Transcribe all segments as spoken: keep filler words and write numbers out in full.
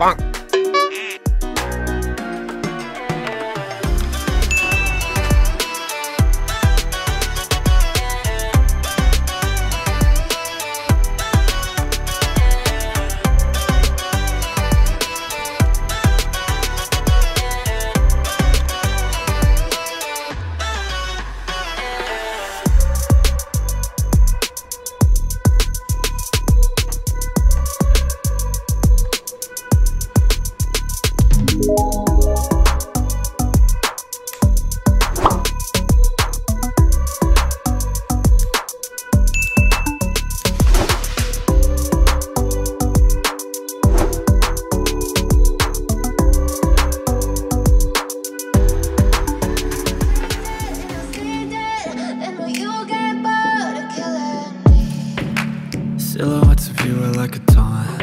Bonk. Silhouettes of you are like a taunt.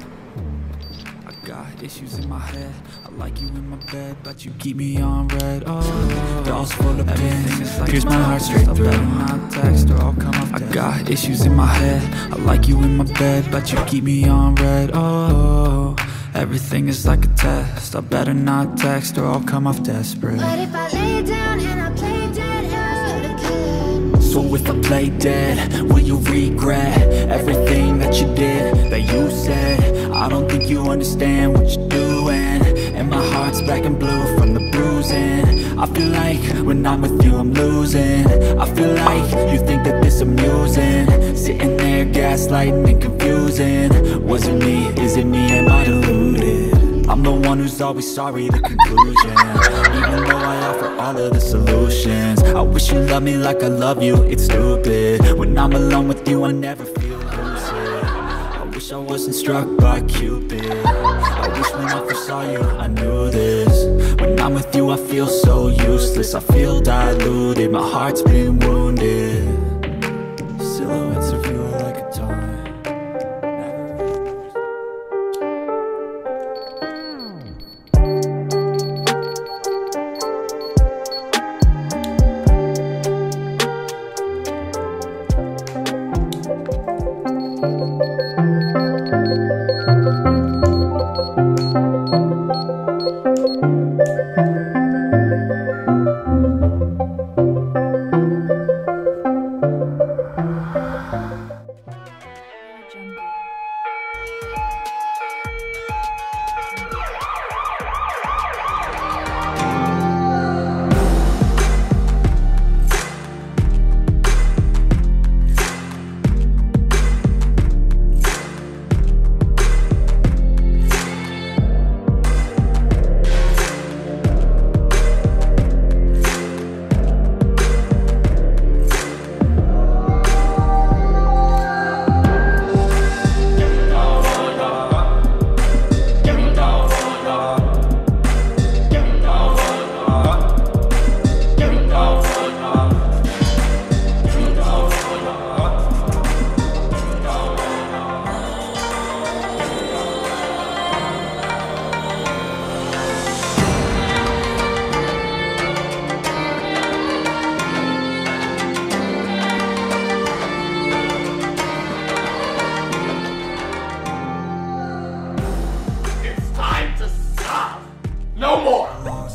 I got issues in my head, I like you in my bed, but you keep me on red. Oh, dolls full of pins, like pierce my heart straight through. My text or I'll come off dead. I got issues in my head, I like you in my bed, but you keep me on red. Oh, everything is like a test. I better not text or I'll come off desperate. What if I lay down and I play dead? So if I play dead, will you regret everything that you did, that you said? I don't think you understand what you're doing, and my heart's black and blue from the bruising. I feel like when I'm with you I'm losing. I feel like you think that this amusing, sitting there gaslighting and confusing. Was it me? Is it me? Am I deluded? I'm the one who's always sorry, the conclusion. Even though I offer all of the solutions, I wish you loved me like I love you, it's stupid. When I'm alone with you I never feel lucid. I wish I wasn't struck by Cupid. I wish when I first saw you I knew this. When I'm with you I feel so useless. I feel diluted, my heart's been wounded. Silhouettes of you are like a taunt.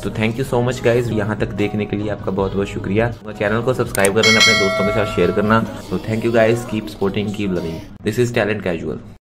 तो thank you so much guys, यहाँ तक देखने के लिए आपका बहुत बहुत शुक्रिया। चैनल को सब्सक्राइब करना, अपने दोस्तों के साथ शेयर करना। तो thank you guys, keep supporting, keep loving. This is talent casual.